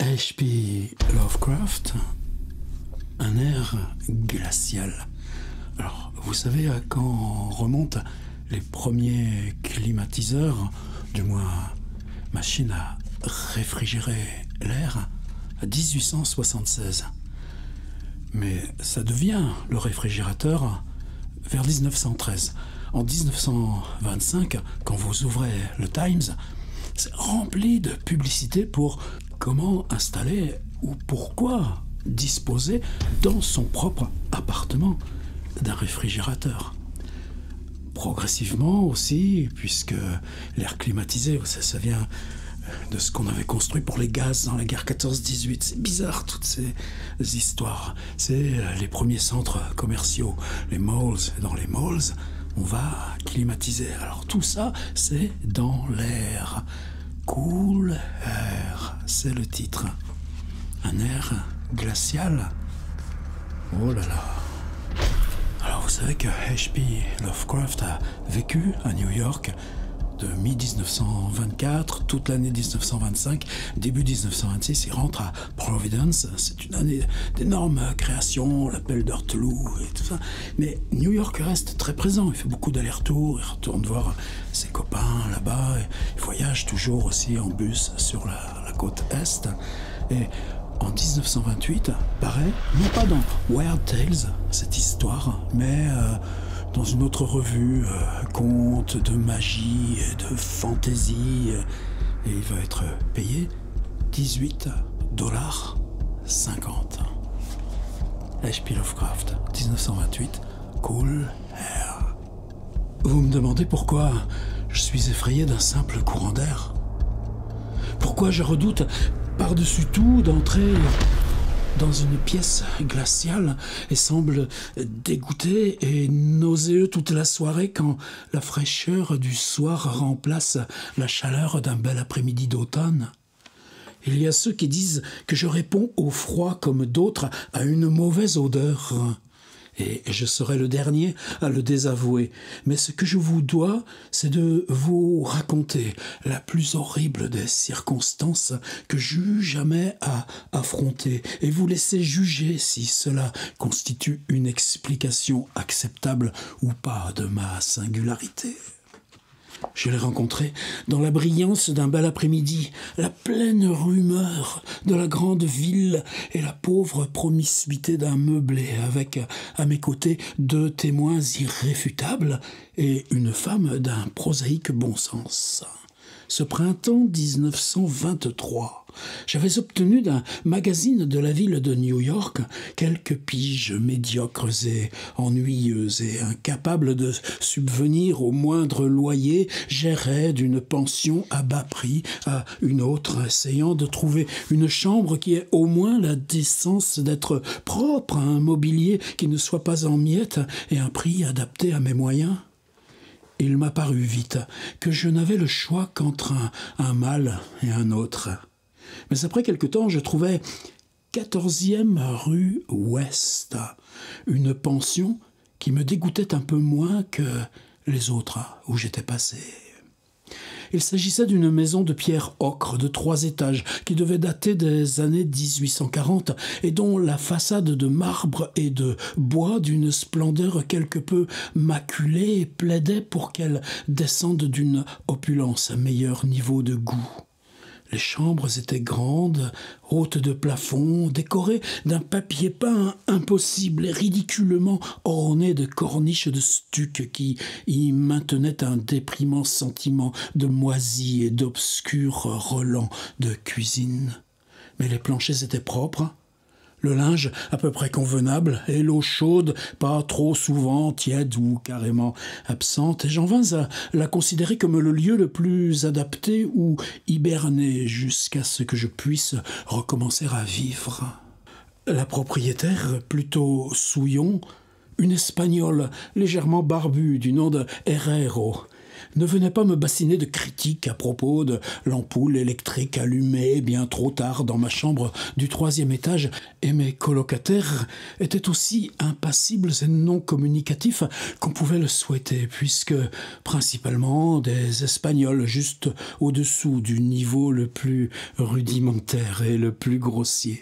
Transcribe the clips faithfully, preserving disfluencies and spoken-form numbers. H P Lovecraft, un air glacial. Alors, vous savez à quand remontent les premiers climatiseurs, du moins machines à réfrigérer l'air, à dix-huit cent soixante-seize. Mais ça devient le réfrigérateur vers mille neuf cent treize. En mille neuf cent vingt-cinq, quand vous ouvrez le Times, c'est rempli de publicités pour comment installer ou pourquoi disposer dans son propre appartement d'un réfrigérateur. Progressivement aussi, puisque l'air climatisé, ça, ça vient de ce qu'on avait construit pour les gaz dans la guerre quatorze dix-huit. C'est bizarre, toutes ces histoires. C'est les premiers centres commerciaux, les malls. Dans les malls, on va climatiser. Alors tout ça, c'est dans l'air. Cool air, c'est le titre. Un air glacial. Oh là là. Alors vous savez que H P Lovecraft a vécu à New York de mi-mille neuf cent vingt-quatre, toute l'année mille neuf cent vingt-cinq, début mille neuf cent vingt-six, il rentre à Providence. C'est une année d'énormes créations, l'appel d'Hurtelou et tout ça. Mais New York reste très présent. Il fait beaucoup d'allers-retours, il retourne voir ses copains là-bas. Il voyage toujours aussi en bus sur la, la côte Est. Et en mille neuf cent vingt-huit, paraît, non pas dans Weird Tales, cette histoire, mais... Euh, dans une autre revue, euh, conte de magie, de fantaisie, et il va être payé dix-huit dollars cinquante. H P Lovecraft, mille neuf cent vingt-huit, Cool Air. Vous me demandez pourquoi je suis effrayé d'un simple courant d'air? Pourquoi je redoute par-dessus tout d'entrer dans une pièce glaciale et semble dégoûté et nauséeux toute la soirée quand la fraîcheur du soir remplace la chaleur d'un bel après-midi d'automne? Il y a ceux qui disent que je réponds au froid comme d'autres à une mauvaise odeur. Et je serai le dernier à le désavouer. Mais ce que je vous dois, c'est de vous raconter la plus horrible des circonstances que j'eus jamais à affronter, et vous laisser juger si cela constitue une explication acceptable ou pas de ma singularité. Je l'ai rencontré dans la brillance d'un bel après-midi, la pleine rumeur de la grande ville et la pauvre promiscuité d'un meublé, avec à mes côtés deux témoins irréfutables et une femme d'un prosaïque bon sens. Ce printemps mille neuf cent vingt-trois, j'avais obtenu d'un magazine de la ville de New York quelques piges médiocres et ennuyeuses et incapables de subvenir au moindre loyer, j'errais d'une pension à bas prix à une autre, essayant de trouver une chambre qui ait au moins la décence d'être propre, à un mobilier qui ne soit pas en miettes et un prix adapté à mes moyens. Il m'apparut vite que je n'avais le choix qu'entre un, un mâle et un autre. Mais après quelque temps, je trouvais quatorzième rue Ouest, une pension qui me dégoûtait un peu moins que les autres où j'étais passé. Il s'agissait d'une maison de pierre ocre de trois étages qui devait dater des années mille huit cent quarante et dont la façade de marbre et de bois d'une splendeur quelque peu maculée plaidait pour qu'elle descende d'une opulence à meilleur niveau de goût. Les chambres étaient grandes, hautes de plafond, décorées d'un papier peint impossible et ridiculement ornées de corniches de stuc qui y maintenaient un déprimant sentiment de moisi et d'obscurs relents de cuisine. Mais les planchers étaient propres, le linge à peu près convenable et l'eau chaude pas trop souvent tiède ou carrément absente, et j'en vins à la considérer comme le lieu le plus adapté où hiberner jusqu'à ce que je puisse recommencer à vivre. La propriétaire, plutôt souillon, une Espagnole légèrement barbue du nom de Herrero, Ne venez pas me bassiner de critiques à propos de l'ampoule électrique allumée bien trop tard dans ma chambre du troisième étage, et mes colocataires étaient aussi impassibles et non communicatifs qu'on pouvait le souhaiter, puisque principalement des Espagnols juste au-dessous du niveau le plus rudimentaire et le plus grossier.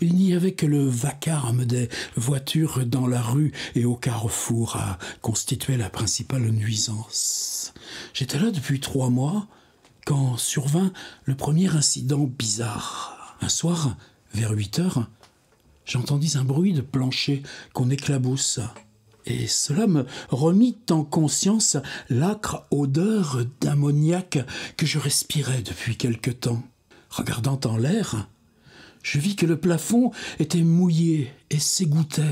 Il n'y avait que le vacarme des voitures dans la rue et au carrefour à constituer la principale nuisance. J'étais là depuis trois mois quand survint le premier incident bizarre. Un soir, vers huit heures, j'entendis un bruit de plancher qu'on éclaboussa. Et cela me remit en conscience l'âcre odeur d'ammoniac que je respirais depuis quelque temps. Regardant en l'air, je vis que le plafond était mouillé et s'égouttait.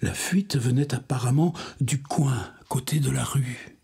La fuite venait apparemment du coin, côté de la rue.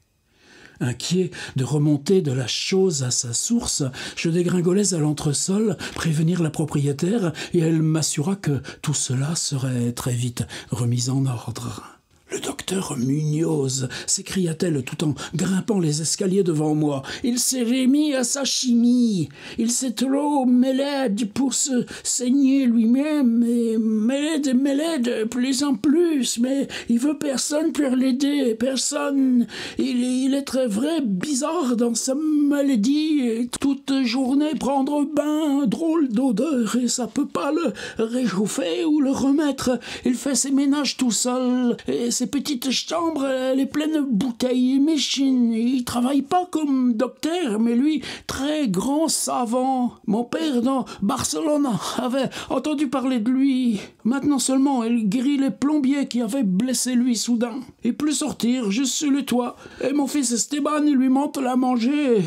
Inquiet de remonter de la chose à sa source, je dégringolais à l'entresol, prévenir la propriétaire, et elle m'assura que tout cela serait très vite remis en ordre. « Le docteur Munoz !» s'écria-t-elle tout en grimpant les escaliers devant moi. « Il s'est remis à sa chimie. Il s'est trop mêlé pour se saigner lui-même, et mêlé de mêlé de plus en plus, mais il veut personne pour l'aider, personne. Il, il est très vrai bizarre dans sa maladie, et toute journée prendre bain, drôle d'odeur, et ça peut pas le réchauffer ou le remettre. Il fait ses ménages tout seul, et ses petites chambres, elle est pleine de bouteilles, machines. Il travaille pas comme docteur, mais lui, très grand savant. Mon père, dans Barcelone, avait entendu parler de lui. Maintenant seulement, elle guérit les plombiers qui avaient blessé lui soudain. Il peut sortir, juste sur le toit. Et mon fils Esteban, il lui monte la manger,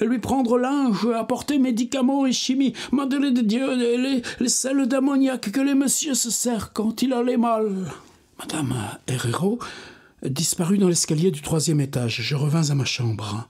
et lui prendre linge, apporter médicaments et chimie. Madre de Dieu, les, les sels d'ammoniac que les messieurs se serrent quand il a les mal. » Madame Herrero disparut dans l'escalier du troisième étage. Je revins à ma chambre.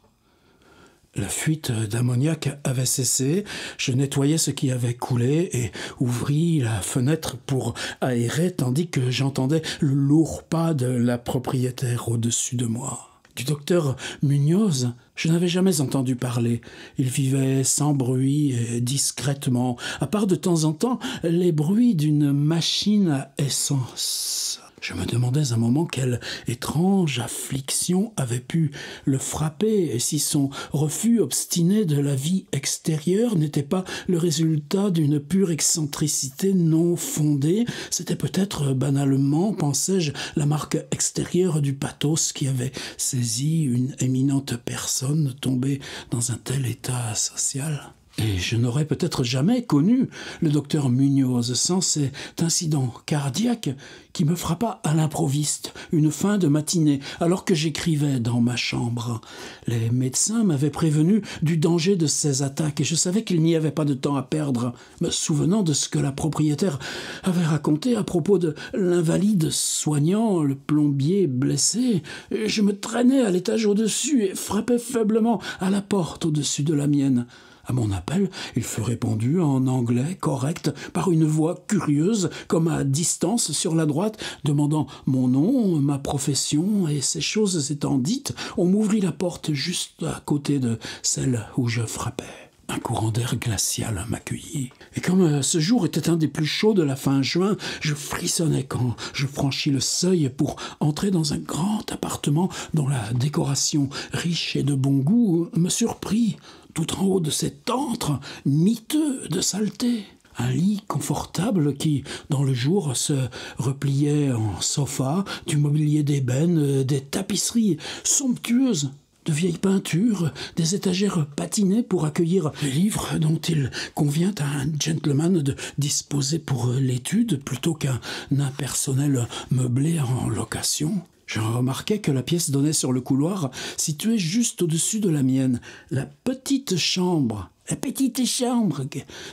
La fuite d'ammoniac avait cessé. Je nettoyais ce qui avait coulé et ouvris la fenêtre pour aérer, tandis que j'entendais le lourd pas de la propriétaire au-dessus de moi. Du docteur Munoz, je n'avais jamais entendu parler. Il vivait sans bruit et discrètement, à part de temps en temps les bruits d'une machine à essence. Je me demandais un moment quelle étrange affliction avait pu le frapper et si son refus obstiné de la vie extérieure n'était pas le résultat d'une pure excentricité non fondée. C'était peut-être banalement, pensais-je, la marque extérieure du pathos qui avait saisi une éminente personne tombée dans un tel état social. Et je n'aurais peut-être jamais connu le docteur Munoz sans cet incident cardiaque qui me frappa à l'improviste une fin de matinée alors que j'écrivais dans ma chambre. Les médecins m'avaient prévenu du danger de ces attaques et je savais qu'il n'y avait pas de temps à perdre, me souvenant de ce que la propriétaire avait raconté à propos de l'invalide soignant, le plombier blessé. Je me traînais à l'étage au-dessus et frappais faiblement à la porte au-dessus de la mienne. À mon appel, il fut répondu en anglais correct par une voix curieuse, comme à distance sur la droite, demandant mon nom, ma profession, et ces choses étant dites, on m'ouvrit la porte juste à côté de celle où je frappais. Un courant d'air glacial m'accueillit. Et comme ce jour était un des plus chauds de la fin juin, je frissonnais quand je franchis le seuil pour entrer dans un grand appartement dont la décoration, riche et de bon goût, me surprit. Tout en haut de cet antre miteux de saleté. Un lit confortable qui, dans le jour, se repliait en sofa, du mobilier d'ébène, des tapisseries somptueuses, de vieilles peintures, des étagères patinées pour accueillir les livres dont il convient à un gentleman de disposer pour l'étude plutôt qu'un impersonnel meublé en location. Je remarquai que la pièce donnait sur le couloir, situé juste au-dessus de la mienne, la petite chambre. La petite chambre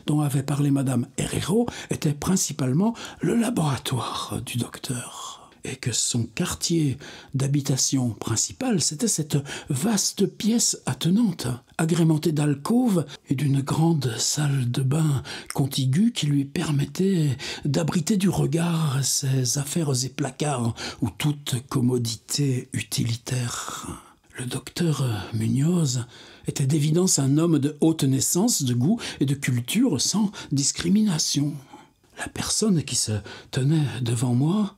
dont avait parlé Madame Herrero était principalement le laboratoire du docteur, et que son quartier d'habitation principal, c'était cette vaste pièce attenante, agrémentée d'alcôves et d'une grande salle de bain contiguë qui lui permettait d'abriter du regard ses affaires et placards ou toute commodité utilitaire. Le docteur Muñoz était d'évidence un homme de haute naissance, de goût et de culture sans discrimination. La personne qui se tenait devant moi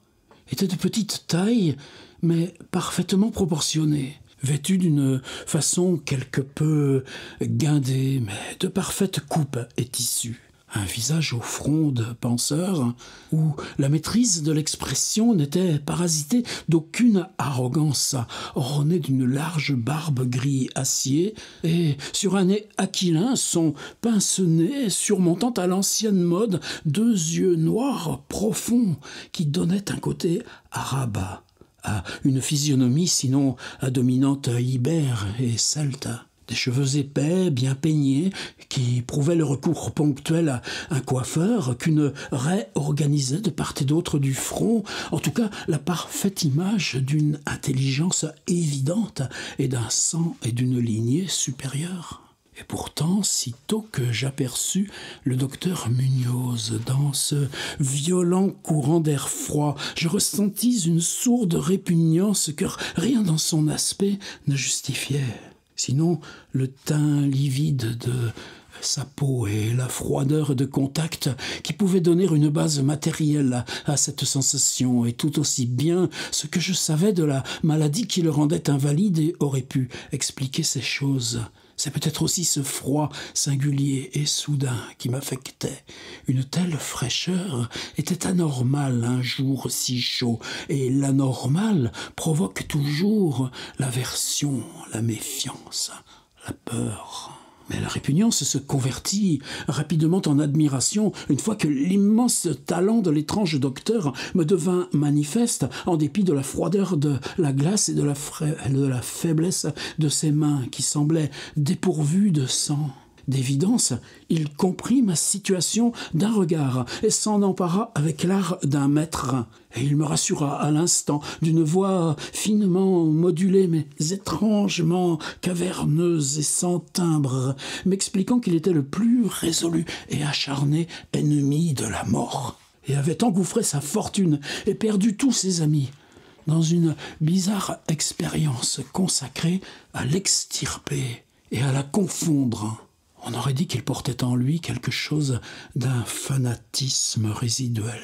était de petite taille, mais parfaitement proportionnée, vêtue d'une façon quelque peu guindée, mais de parfaite coupe et tissu. Un visage au front de penseur, où la maîtrise de l'expression n'était parasitée d'aucune arrogance, ornée d'une large barbe gris acier, et sur un nez aquilin, son pince-nez surmontant à l'ancienne mode deux yeux noirs profonds qui donnaient un côté arabe à une physionomie sinon à dominante ibère et celte. Des cheveux épais, bien peignés, qui prouvaient le recours ponctuel à un coiffeur qu'une raie organisait de part et d'autre du front, en tout cas la parfaite image d'une intelligence évidente et d'un sang et d'une lignée supérieure. Et pourtant, sitôt que j'aperçus le docteur Muñoz dans ce violent courant d'air froid, je ressentis une sourde répugnance que rien dans son aspect ne justifiait. Sinon, le teint livide de sa peau et la froideur de contact qui pouvaient donner une base matérielle à cette sensation, et tout aussi bien ce que je savais de la maladie qui le rendait invalide et aurait pu expliquer ces choses. C'est peut-être aussi ce froid singulier et soudain qui m'affectait. Une telle fraîcheur était anormale un jour si chaud, et l'anormal provoque toujours l'aversion, la méfiance, la peur. Mais la répugnance se convertit rapidement en admiration une fois que l'immense talent de l'étrange docteur me devint manifeste en dépit de la froideur de la glace et de la, de la faiblesse de ses mains qui semblaient dépourvues de sang. D'évidence, il comprit ma situation d'un regard et s'en empara avec l'art d'un maître. Et il me rassura à l'instant, d'une voix finement modulée mais étrangement caverneuse et sans timbre, m'expliquant qu'il était le plus résolu et acharné ennemi de la mort, et avait engouffré sa fortune et perdu tous ses amis dans une bizarre expérience consacrée à l'extirper et à la confondre. On aurait dit qu'il portait en lui quelque chose d'un fanatisme résiduel.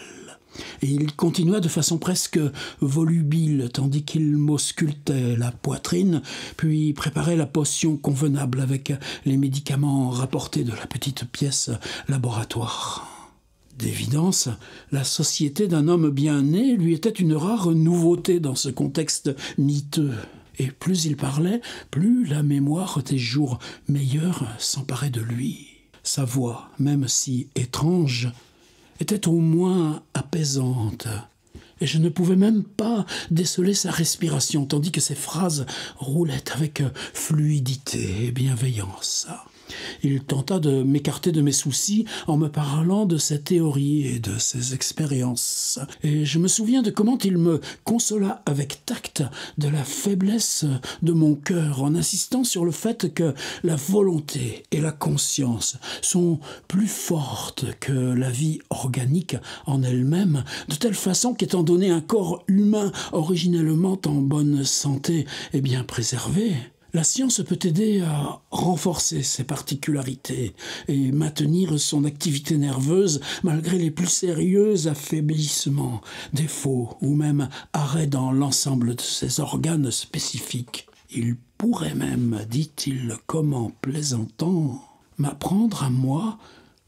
Et il continua de façon presque volubile, tandis qu'il m'auscultait la poitrine, puis préparait la potion convenable avec les médicaments rapportés de la petite pièce laboratoire. D'évidence, la société d'un homme bien né lui était une rare nouveauté dans ce contexte miteux. Et plus il parlait, plus la mémoire des jours meilleurs s'emparait de lui. Sa voix, même si étrange, était au moins apaisante, et je ne pouvais même pas déceler sa respiration, tandis que ses phrases roulaient avec fluidité et bienveillance. Il tenta de m'écarter de mes soucis en me parlant de ses théories et de ses expériences, et je me souviens de comment il me consola avec tact de la faiblesse de mon cœur en insistant sur le fait que la volonté et la conscience sont plus fortes que la vie organique en elle-même, de telle façon qu'étant donné un corps humain originellement en bonne santé et bien préservé, la science peut aider à renforcer ses particularités et maintenir son activité nerveuse malgré les plus sérieux affaiblissements, défauts ou même arrêts dans l'ensemble de ses organes spécifiques. Il pourrait même, dit-il, comme en plaisantant, m'apprendre à moi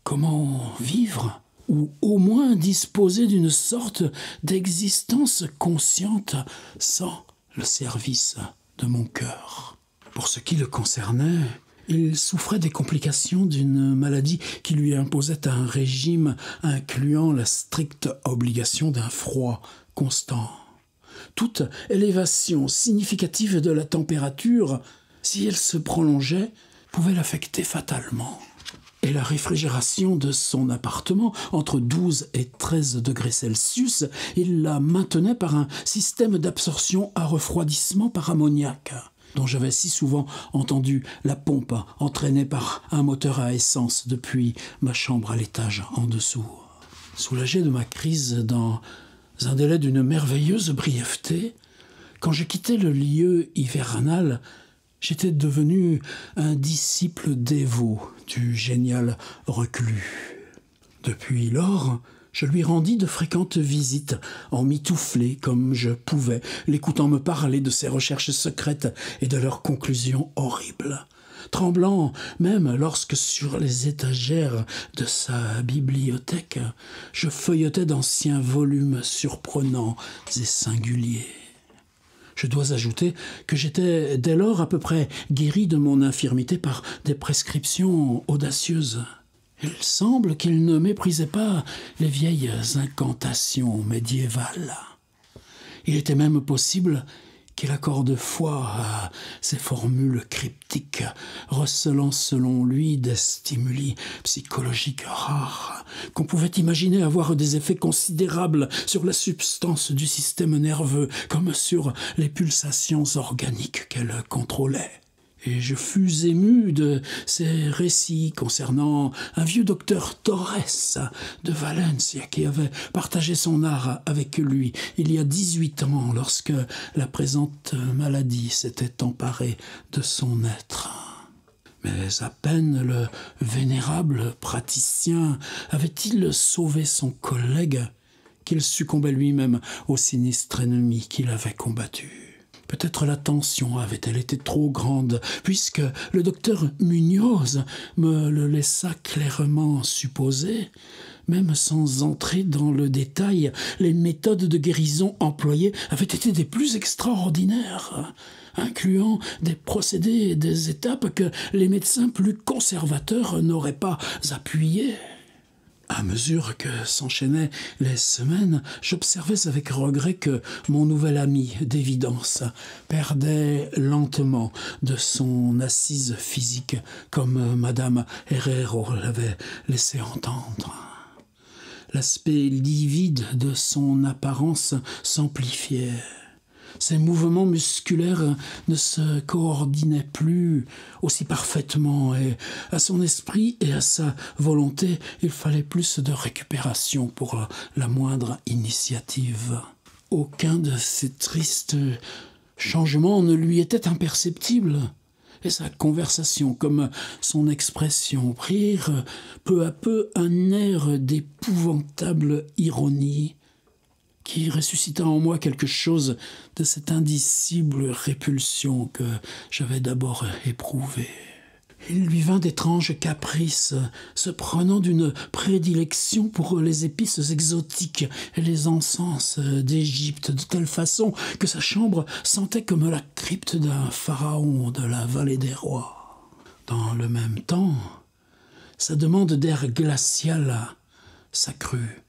comment vivre, ou au moins disposer d'une sorte d'existence consciente sans le service de mon cœur. Pour ce qui le concernait, il souffrait des complications d'une maladie qui lui imposait un régime incluant la stricte obligation d'un froid constant. Toute élévation significative de la température, si elle se prolongeait, pouvait l'affecter fatalement. Et la réfrigération de son appartement, entre douze et treize degrés Celsius, il la maintenait par un système d'absorption à refroidissement par ammoniac, dont j'avais si souvent entendu la pompe entraînée par un moteur à essence depuis ma chambre à l'étage en dessous. Soulagé de ma crise dans un délai d'une merveilleuse brièveté, Quand j'ai quitté le lieu hivernal, j'étais devenu un disciple dévot du génial reclus. Depuis lors, je lui rendis de fréquentes visites, en mitouflé comme je pouvais, l'écoutant me parler de ses recherches secrètes et de leurs conclusions horribles, tremblant même lorsque, sur les étagères de sa bibliothèque, je feuilletais d'anciens volumes surprenants et singuliers. Je dois ajouter que j'étais dès lors à peu près guéri de mon infirmité par des prescriptions audacieuses. Il semble qu'il ne méprisait pas les vieilles incantations médiévales. Il était même possible qu'il accorde foi à ces formules cryptiques, recelant selon lui des stimuli psychologiques rares, qu'on pouvait imaginer avoir des effets considérables sur la substance du système nerveux, comme sur les pulsations organiques qu'elle contrôlait. Et je fus ému de ces récits concernant un vieux docteur Torres de Valencia qui avait partagé son art avec lui il y a dix-huit ans lorsque la présente maladie s'était emparée de son être. Mais à peine le vénérable praticien avait-il sauvé son collègue qu'il succombait lui-même au sinistre ennemi qu'il avait combattu. Peut-être la tension avait-elle été trop grande, puisque le docteur Munoz me le laissa clairement supposer, même sans entrer dans le détail, les méthodes de guérison employées avaient été des plus extraordinaires, incluant des procédés et des étapes que les médecins plus conservateurs n'auraient pas appuyées. À mesure que s'enchaînaient les semaines, j'observais avec regret que mon nouvel ami d'évidence perdait lentement de son assise physique, comme Madame Herrero l'avait laissé entendre. L'aspect livide de son apparence s'amplifiait. Ses mouvements musculaires ne se coordonnaient plus aussi parfaitement et à son esprit et à sa volonté, il fallait plus de récupération pour la moindre initiative. Aucun de ces tristes changements ne lui était imperceptible et sa conversation comme son expression prirent peu à peu un air d'épouvantable ironie qui ressuscita en moi quelque chose de cette indicible répulsion que j'avais d'abord éprouvée. Il lui vint d'étranges caprices, se prenant d'une prédilection pour les épices exotiques et les encens d'Égypte, de telle façon que sa chambre sentait comme la crypte d'un pharaon de la vallée des rois. Dans le même temps, sa demande d'air glacial s'accrut.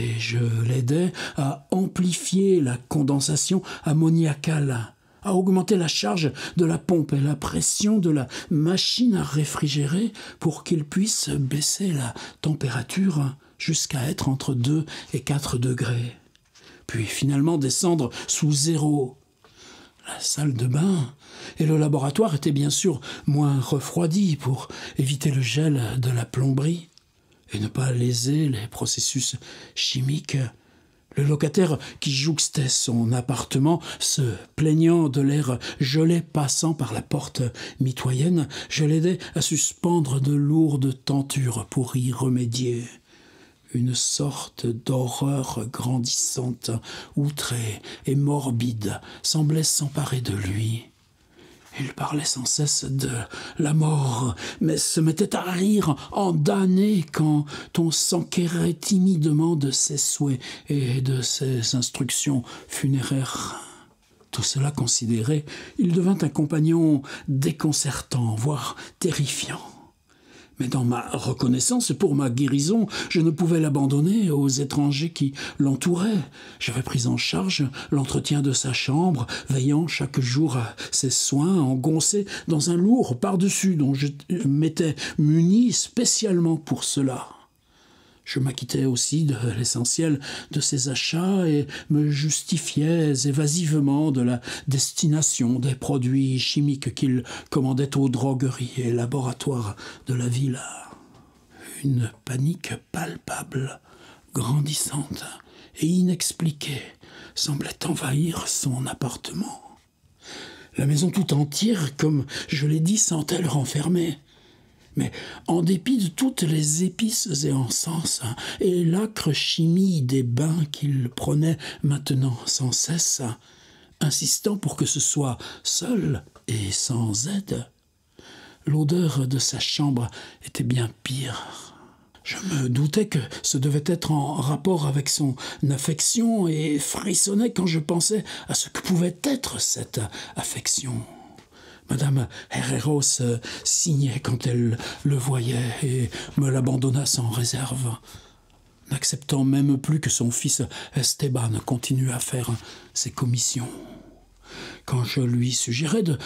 Et je l'aidais à amplifier la condensation ammoniacale, à augmenter la charge de la pompe et la pression de la machine à réfrigérer pour qu'il puisse baisser la température jusqu'à être entre deux et quatre degrés, puis finalement descendre sous zéro. La salle de bain et le laboratoire étaient bien sûr moins refroidis pour éviter le gel de la plomberie et ne pas léser les processus chimiques. Le locataire qui jouxtait son appartement, se plaignant de l'air gelé passant par la porte mitoyenne, je l'aidais à suspendre de lourdes tentures pour y remédier. Une sorte d'horreur grandissante, outrée et morbide, semblait s'emparer de lui. Il parlait sans cesse de la mort, mais se mettait à rire en damné quand on s'enquérait timidement de ses souhaits et de ses instructions funéraires. Tout cela considéré, il devint un compagnon déconcertant, voire terrifiant. Mais dans ma reconnaissance pour ma guérison, je ne pouvais l'abandonner aux étrangers qui l'entouraient. J'avais pris en charge l'entretien de sa chambre, veillant chaque jour à ses soins, engoncés dans un lourd pardessus dont je m'étais muni spécialement pour cela. Je m'acquittais aussi de l'essentiel de ses achats et me justifiais évasivement de la destination des produits chimiques qu'il commandait aux drogueries et laboratoires de la ville. Une panique palpable, grandissante et inexpliquée semblait envahir son appartement. La maison tout entière, comme je l'ai dit, sentait le renfermer. Mais en dépit de toutes les épices et encens, et l'âcre chimie des bains qu'il prenait maintenant sans cesse, insistant pour que ce soit seul et sans aide, l'odeur de sa chambre était bien pire. Je me doutais que ce devait être en rapport avec son affection et frissonnais quand je pensais à ce que pouvait être cette affection. Madame Herreros signait quand elle le voyait et me l'abandonna sans réserve, n'acceptant même plus que son fils Esteban continue à faire ses commissions. Quand je lui suggérais de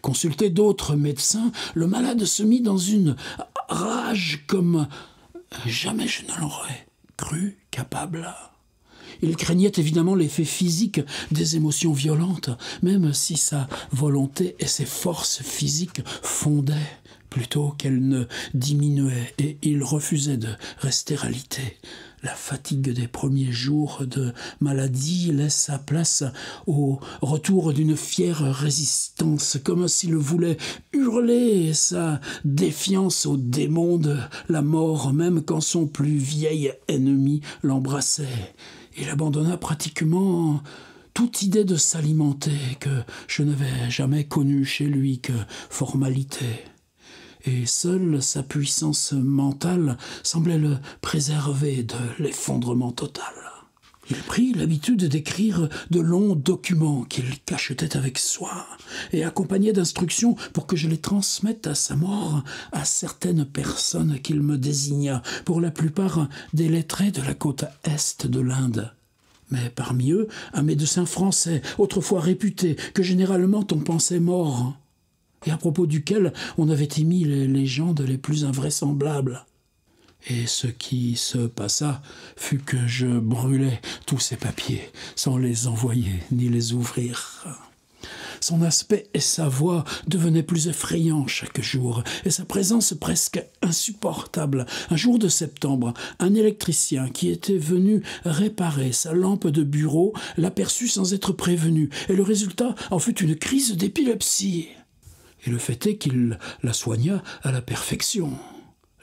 consulter d'autres médecins, le malade se mit dans une rage comme jamais je ne l'aurais cru capable. Il craignait évidemment l'effet physique des émotions violentes, même si sa volonté et ses forces physiques fondaient plutôt qu'elles ne diminuaient, et il refusait de rester alité. La fatigue des premiers jours de maladie laissa place au retour d'une fière résistance, comme s'il voulait hurler sa défiance au démon de la mort, même quand son plus vieil ennemi l'embrassait. Il abandonna pratiquement toute idée de s'alimenter, que je n'avais jamais connue chez lui que formalité. Et seule sa puissance mentale semblait le préserver de l'effondrement total. Il prit l'habitude d'écrire de longs documents qu'il cachetait avec soin et accompagnait d'instructions pour que je les transmette à sa mort à certaines personnes qu'il me désigna, pour la plupart des lettrés de la côte est de l'Inde. Mais parmi eux, un médecin français, autrefois réputé, que généralement on pensait mort, et à propos duquel on avait émis les légendes les plus invraisemblables. Et ce qui se passa fut que je brûlais tous ces papiers, sans les envoyer ni les ouvrir. Son aspect et sa voix devenaient plus effrayants chaque jour, et sa présence presque insupportable. Un jour de septembre, un électricien qui était venu réparer sa lampe de bureau l'aperçut sans être prévenu, et le résultat en fut une crise d'épilepsie. Et le fait est qu'il la soigna à la perfection.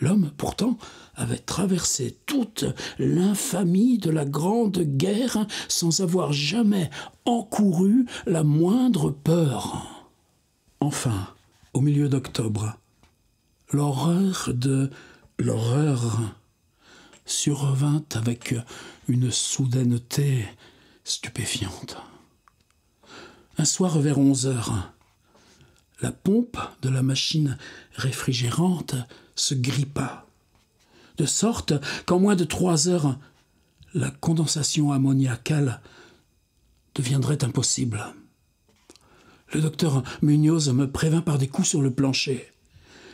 L'homme, pourtant, avait traversé toute l'infamie de la Grande Guerre sans avoir jamais encouru la moindre peur. Enfin, au milieu d'octobre, l'horreur de l'horreur survint avec une soudaineté stupéfiante. Un soir vers onze heures, la pompe de la machine réfrigérante se grippa, de sorte qu'en moins de trois heures, la condensation ammoniacale deviendrait impossible. Le docteur Munoz me prévint par des coups sur le plancher,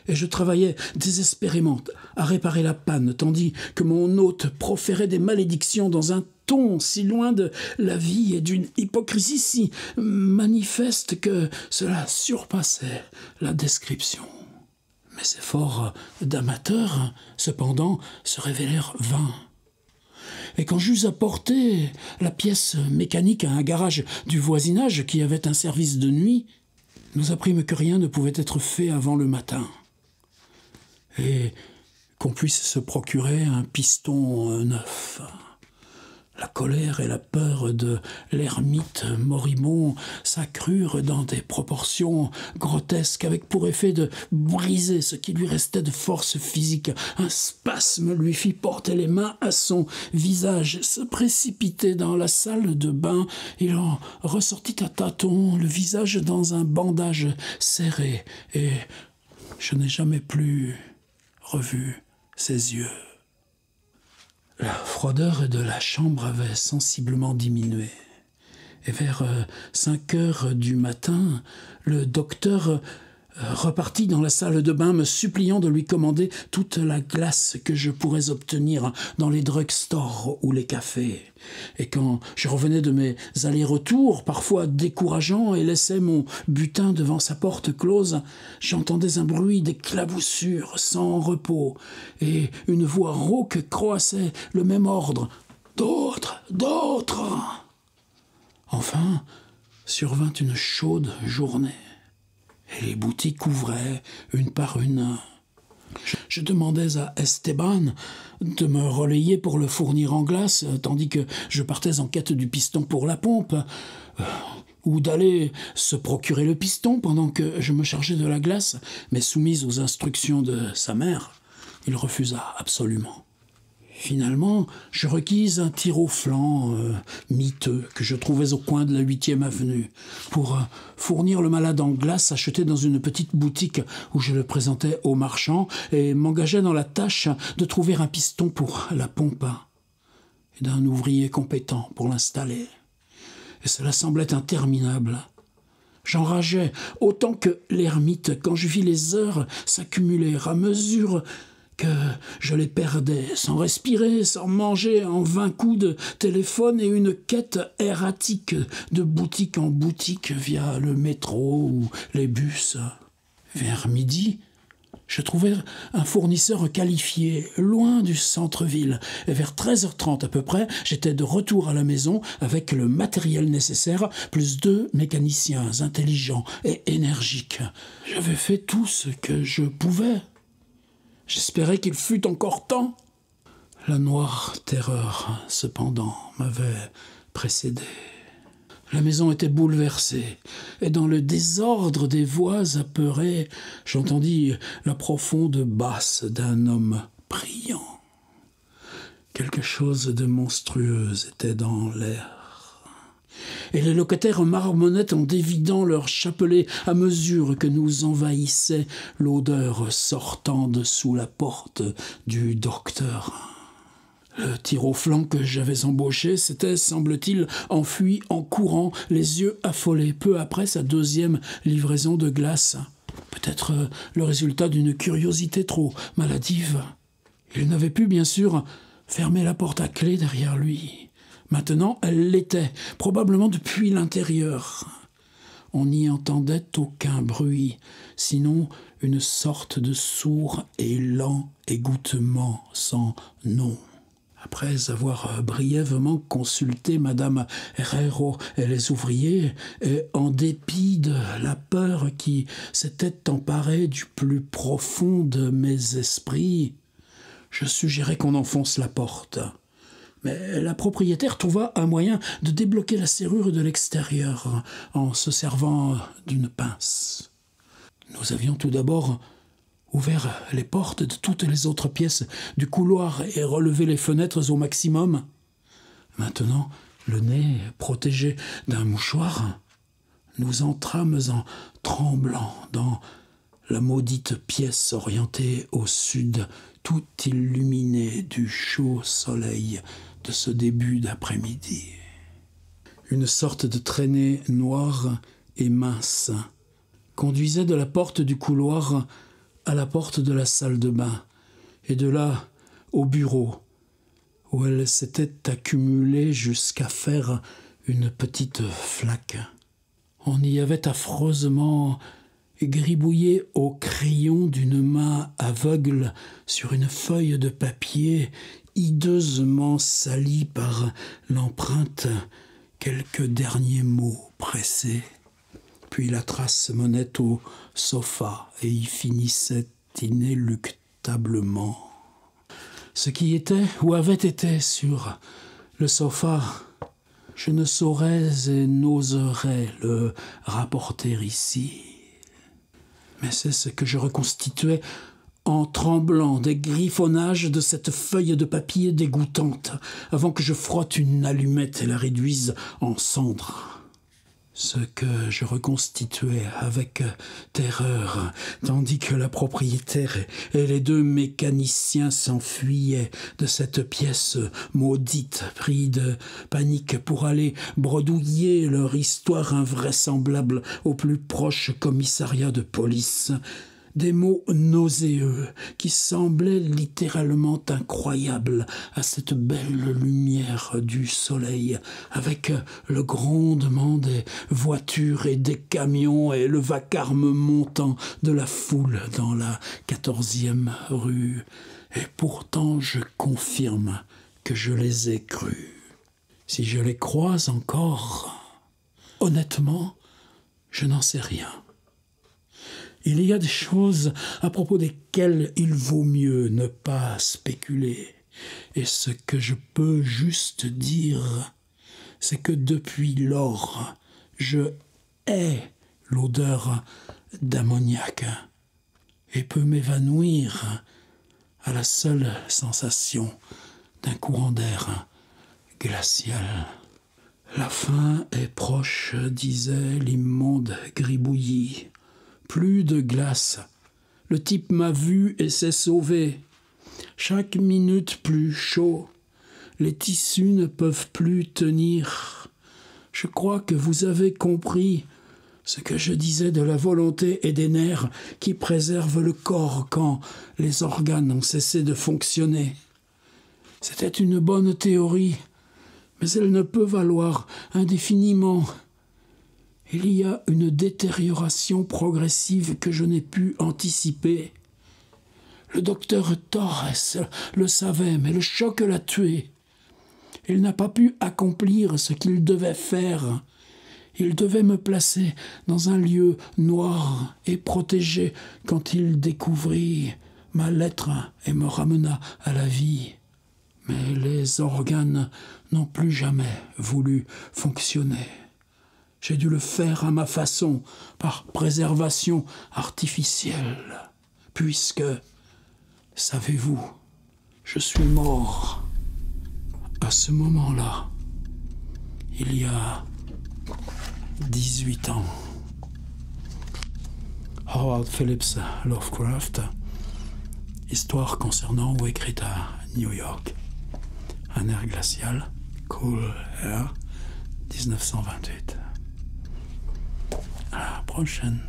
et je travaillais désespérément à réparer la panne, tandis que mon hôte proférait des malédictions dans un ton si loin de la vie et d'une hypocrisie si manifeste que cela surpassait la description. Mes efforts d'amateur, cependant, se révélèrent vains. Et quand j'eus apporté la pièce mécanique à un garage du voisinage qui avait un service de nuit, nous apprîmes que rien ne pouvait être fait avant le matin, et qu'on puisse se procurer un piston neuf. La colère et la peur de l'ermite moribond s'accrurent dans des proportions grotesques, avec pour effet de briser ce qui lui restait de force physique. Un spasme lui fit porter les mains à son visage, se précipiter dans la salle de bain. Il en ressortit à tâtons, le visage dans un bandage serré, et je n'ai jamais plus revu ses yeux. La froideur de la chambre avait sensiblement diminué, et vers cinq heures du matin, le docteur repartit dans la salle de bain, me suppliant de lui commander toute la glace que je pourrais obtenir dans les drugstores ou les cafés. Et quand je revenais de mes allers-retours, parfois décourageants, et laissais mon butin devant sa porte close, j'entendais un bruit d'éclaboussures sans repos, et une voix rauque croassait le même ordre, d'autres, d'autres. Enfin, survint une chaude journée, et les boutiques ouvraient une par une. Je, je demandais à Esteban de me relayer pour le fournir en glace, tandis que je partais en quête du piston pour la pompe, euh, ou d'aller se procurer le piston pendant que je me chargeais de la glace, mais soumise aux instructions de sa mère, il refusa absolument. Finalement, je requis un tir au flanc euh, miteux que je trouvais au coin de la huitième avenue pour euh, fournir le malade en glace acheté dans une petite boutique où je le présentais aux marchands et m'engageais dans la tâche de trouver un piston pour la pompe et d'un ouvrier compétent pour l'installer. Et cela semblait interminable. J'enrageais autant que l'ermite quand je vis les heures s'accumuler à mesure que je les perdais, sans respirer, sans manger, en vingt coups de téléphone et une quête erratique de boutique en boutique via le métro ou les bus. Vers midi, je trouvais un fournisseur qualifié, loin du centre-ville, et vers treize heures trente à peu près, j'étais de retour à la maison avec le matériel nécessaire, plus deux mécaniciens intelligents et énergiques. J'avais fait tout ce que je pouvais. J'espérais qu'il fût encore temps. La noire terreur, cependant, m'avait précédé. La maison était bouleversée, et dans le désordre des voix apeurées, j'entendis la profonde basse d'un homme priant. Quelque chose de monstrueux était dans l'air. Et les locataires marmonnaient en dévidant leurs chapelets à mesure que nous envahissait l'odeur sortant de sous la porte du docteur. Le tir au flanc que j'avais embauché s'était, semble-t-il, enfui en courant, les yeux affolés, peu après sa deuxième livraison de glace. Peut-être le résultat d'une curiosité trop maladive. Il n'avait pu, bien sûr, fermer la porte à clé derrière lui. Maintenant, elle l'était, probablement depuis l'intérieur. On n'y entendait aucun bruit, sinon une sorte de sourd et lent égouttement sans nom. Après avoir brièvement consulté Madame Herrero et les ouvriers, et en dépit de la peur qui s'était emparée du plus profond de mes esprits, je suggérais qu'on enfonce la porte. Mais la propriétaire trouva un moyen de débloquer la serrure de l'extérieur en se servant d'une pince. Nous avions tout d'abord ouvert les portes de toutes les autres pièces du couloir et relevé les fenêtres au maximum. Maintenant, le nez protégé d'un mouchoir, nous entrâmes en tremblant dans la maudite pièce orientée au sud, tout illuminée du chaud soleil de ce début d'après-midi. Une sorte de traînée noire et mince conduisait de la porte du couloir à la porte de la salle de bain, et de là au bureau, où elle s'était accumulée jusqu'à faire une petite flaque. On y avait affreusement gribouillé au crayon d'une main aveugle sur une feuille de papier hideusement salie par l'empreinte, quelques derniers mots pressés. Puis la trace menait au sofa et y finissait inéluctablement. Ce qui était ou avait été sur le sofa, je ne saurais et n'oserais le rapporter ici. Mais c'est ce que je reconstituais en tremblant des griffonnages de cette feuille de papier dégoûtante, avant que je frotte une allumette et la réduise en cendres. Ce que je reconstituais avec terreur, tandis que la propriétaire et les deux mécaniciens s'enfuyaient de cette pièce maudite, pris de panique pour aller bredouiller leur histoire invraisemblable au plus proche commissariat de police. Des mots nauséeux qui semblaient littéralement incroyables à cette belle lumière du soleil, avec le grondement des voitures et des camions et le vacarme montant de la foule dans la quatorzième rue. Et pourtant, je confirme que je les ai crus. Si je les croise encore, honnêtement, je n'en sais rien. Il y a des choses à propos desquelles il vaut mieux ne pas spéculer. Et ce que je peux juste dire, c'est que depuis lors, je hais l'odeur d'ammoniac et peux m'évanouir à la seule sensation d'un courant d'air glacial. La fin est proche, disait l'immonde gribouillis. Plus de glace. Le type m'a vu et s'est sauvé. Chaque minute plus chaud. Les tissus ne peuvent plus tenir. Je crois que vous avez compris ce que je disais de la volonté et des nerfs qui préservent le corps quand les organes ont cessé de fonctionner. C'était une bonne théorie, mais elle ne peut valoir indéfiniment. Il y a une détérioration progressive que je n'ai pu anticiper. Le docteur Torres le savait, mais le choc l'a tué. Il n'a pas pu accomplir ce qu'il devait faire. Il devait me placer dans un lieu noir et protégé quand il découvrit ma lettre et me ramena à la vie. Mais les organes n'ont plus jamais voulu fonctionner. J'ai dû le faire à ma façon, par préservation artificielle, puisque, savez-vous, je suis mort. À ce moment-là, il y a dix-huit ans. Howard Phillips Lovecraft, histoire concernant ou écrite à New York. Un air glacial, Cool Air, dix-neuf cent vingt-huit. À la prochaine.